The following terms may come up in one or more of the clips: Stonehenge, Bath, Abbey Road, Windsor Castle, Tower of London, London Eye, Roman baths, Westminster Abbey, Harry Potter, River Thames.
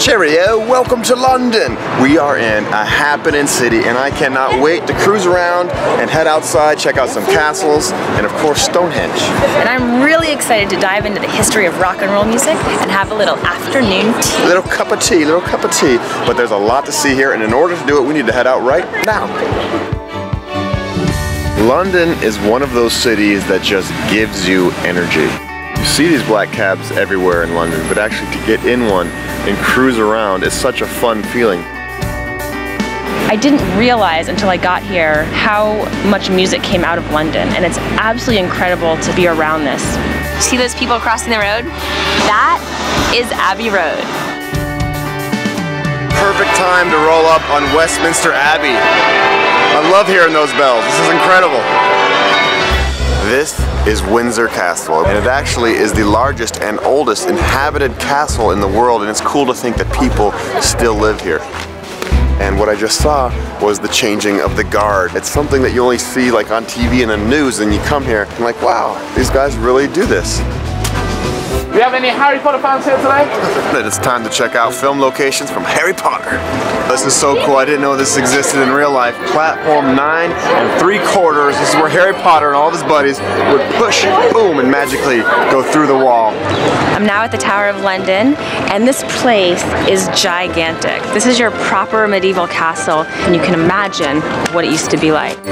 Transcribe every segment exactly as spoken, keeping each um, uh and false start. Cheerio, welcome to London. We are in a happening city and I cannot wait to cruise around and head outside, check out some castles and of course Stonehenge. And I'm really excited to dive into the history of rock and roll music and have a little afternoon tea. A little cup of tea, little cup of tea. But there's a lot to see here and in order to do it we need to head out right now. London is one of those cities that just gives you energy. You see these black cabs everywhere in London, but actually to get in one and cruise around is such a fun feeling. I didn't realize until I got here how much music came out of London, and it's absolutely incredible to be around this. See those people crossing the road? That is Abbey Road. Perfect time to roll up on Westminster Abbey. I love hearing those bells. This is incredible. This is Windsor Castle, and it actually is the largest and oldest inhabited castle in the world, and it's cool to think that people still live here. And what I just saw was the changing of the guard. It's something that you only see like on T V and the news, and you come here and like, wow, these guys really do this. Do you have any Harry Potter fans here today? That it's time to check out film locations from Harry Potter. This is so cool, I didn't know this existed in real life. Platform nine and three quarters, this is where Harry Potter and all of his buddies would push, boom, and magically go through the wall. I'm now at the Tower of London, and this place is gigantic. This is your proper medieval castle, and you can imagine what it used to be like.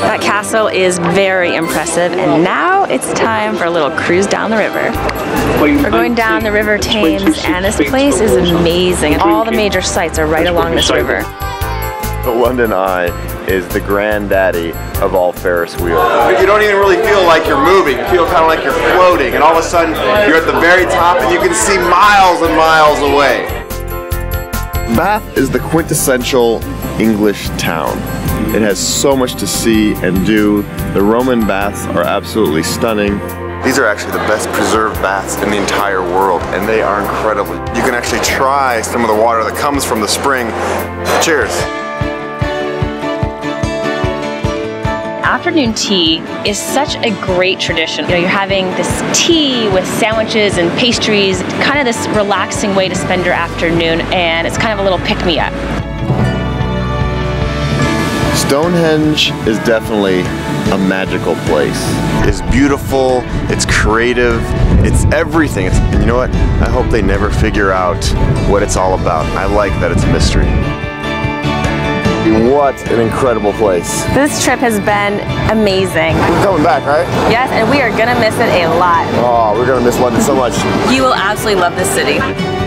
That castle is very impressive, and now it's time for a little cruise down the river. We're going down the River Thames, and this place is amazing. All the major sites are right along this river. The London Eye is the granddaddy of all Ferris wheels. You don't even really feel like you're moving. You feel kind of like you're floating, and all of a sudden you're at the very top and you can see miles and miles away. Bath is the quintessential English town. It has so much to see and do. The Roman baths are absolutely stunning. These are actually the best preserved baths in the entire world, and they are incredible. You can actually try some of the water that comes from the spring. Cheers. Afternoon tea is such a great tradition. You know, you're having this tea with sandwiches and pastries, kind of this relaxing way to spend your afternoon, and it's kind of a little pick-me-up. Stonehenge is definitely a magical place. It's beautiful, it's creative, it's everything. It's, and you know what? I hope they never figure out what it's all about. I like that it's a mystery. What an incredible place. This trip has been amazing. We're coming back, right? Yes, and we are gonna miss it a lot. Oh, we're gonna miss London so much. You will absolutely love this city.